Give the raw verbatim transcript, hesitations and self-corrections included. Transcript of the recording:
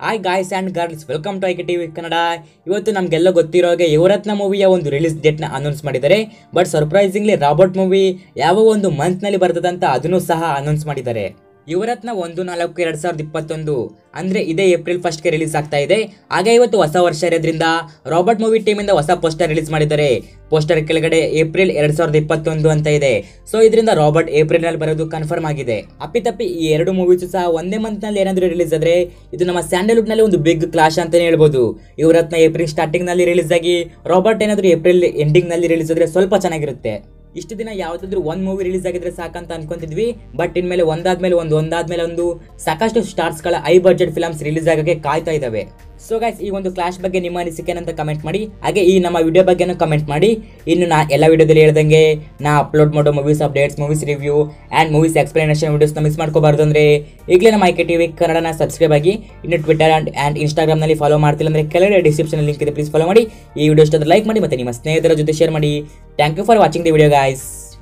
Hi guys and girls welcome to I K T V Kannada. इवत्तु नमगेल्ल गोत्तिरो हागे ಯುವರತ್ನ मूविया ओंदु रिलीज़ डेट ना अनौंस माडिद्दारे। बट सरप्रैसिंगली ರಾಬರ್ಟ್ मूवी याव ओंदु मंथ नल्ली बर्तदे अंत अदन्नु सह अनौंस माडिद्दारे। ಯುವರತ್ನ ಒಂದು ನಾಲ್ಕು ಎರಡು ಸಾವಿರದ ಇಪ್ಪತ್ತೊಂದು ಅಂದ್ರೆ ಇದೇ ಏಪ್ರಿಲ್ ಫಸ್ಟ್ ಗೆ ರಿಲೀಸ್ ಆಗ್ತಾ ಇದೆ। ಹಾಗೆ ಇವತ್ತು ಹೊಸ ವರ್ಷ ಇರೋದ್ರಿಂದ ರಾಬರ್ಟ್ ಮೂವಿ ಟೀಮ್ ಇಂದ ಹೊಸ ಪೋಸ್ಟರ್ ರಿಲೀಸ್ ಮಾಡಿದ್ದಾರೆ। ಪೋಸ್ಟರ್ ಕೆಳಗಡೆ ಏಪ್ರಿಲ್ ಎರಡು ಸಾವಿರದ ಇಪ್ಪತ್ತೊಂದು ಅಂತ ಇದೆ। ಸೋ ಇದರಿಂದ ರಾಬರ್ಟ್ ಏಪ್ರಿಲ್ ನಲ್ಲಿ ಬರೋದು ಕನ್ಫರ್ಮ್ ಆಗಿದೆ। ಅಪ್ಪಿತಪ್ಪಿ ಈ ಎರಡು ಮೂವೀಸ್ ಸಹ ಒಂದೇ ಮಂತ್ ನಲ್ಲಿ ಏನಾದರೂ ರಿಲೀಸ್ ಆದ್ರೆ ಇದು ನಮ್ಮ ಸ್ಯಾಂಡಲ್ವುಡ್ ನಲ್ಲಿ ಒಂದು ಬಿಗ್ ಕ್ಲಾಶ್ ಅಂತಾನೆ ಹೇಳಬಹುದು। ಯುವರತ್ನ ಏಪ್ರಿಲ್ ಸ್ಟಾರ್ಟಿಂಗ್ ನಲ್ಲಿ ರಿಲೀಸ್ ಆಗಿ ರಾಬರ್ಟ್ ಏನಾದರೂ ಏಪ್ರಿಲ್ ಎಂಡಿಂಗ್ ನಲ್ಲಿ ರಿಲೀಸ್ ಆದ್ರೆ ಸ್ವಲ್ಪ ಚೆನ್ನಾಗಿರುತ್ತೆ। ಇಷ್ಟು ದಿನ ಯಾವುದಾದ್ರೂ ಒಂದು ಮೂವಿ ರಿಲೀಸ್ ಆಗಿದ್ರೆ ಸಾಕಂತ ಅನ್ಕೊಂತಿದ್ವಿ, ಬಟ್ ಇನ್ಮೇಲೆ ಒಂದಾದ್ಮೇಲೆ ಒಂದು ಒಂದಾದ್ಮೇಲೆ ಒಂದು ಸಾಕಷ್ಟು ಸ್ಟಾರ್ಸ್ ಗಳ ಹೈ ಬಜೆಟ್ ಫಿಲ್ಮ್ಸ್ ರಿಲೀಸ್ ಆಗೋಕೆ ಕಾಯ್ತಾ ಇದ್ದಾವೆ। ಸೊ ಗೈಸ್, ಈ ಒಂದು ಕ್ಲಾಶ್ ಬಗ್ಗೆ ನಿಮ್ಮ ಅನಿಸಿಕೆ ಏನಂತ ಕಮೆಂಟ್ ಮಾಡಿ, ಹಾಗೆ ಈ ನಮ್ಮ ವಿಡಿಯೋ ಬಗ್ಗೆನೂ ಕಮೆಂಟ್ ಮಾಡಿ। ಇನ್ನು ನಾ ಎಲ್ಲ ವಿಡಿಯೋದಲ್ಲಿ ಹೇಳ್ದಂಗೆ ನಾ ಅಪ್ಲೋಡ್ ಮಾಡೋ movies updates, movies review and movies explanation ವೀಡಿಯೋಸ್ನ ಮಿಸ್ ಮಾಡ್ಕೋಬಾರ್ದು ಅಂದರೆ ಈಗಲೇ ನಮ್ಮ ಐ ಕೆ ಟಿ ವಿ ಕನ್ನಡನ ಸಬ್ಸ್ಕ್ರೈಬ್ ಆಗಿ, ಇನ್ನು ಟ್ವಿಟರ್ ಆ್ಯಂಡ್ ಆ್ಯಂಡ್ ಇನ್ಸ್ಟಾಗ್ರಾಮ್ನಲ್ಲಿ ಫಾಲೋ ಮಾಡ್ತಿಲ್ಲ ಅಂದರೆ ಕೆಳಗಡೆ ಡಿಸ್ಕ್ರಿಪ್ಷನ್ ಲಿಂಕ್ ಇದೆ, ಪ್ಲೀಸ್ ಫಾಲೋ ಮಾಡಿ। ಈ ವಿಡಿಯೋ ಇಷ್ಟ ಲೈಕ್ ಮಾಡಿ ಮತ್ತು ನಿಮ್ಮ ಸ್ನೇಹಿತರ ಜೊತೆ ಶೇರ್ ಮಾಡಿ। Thank you for watching the video guys.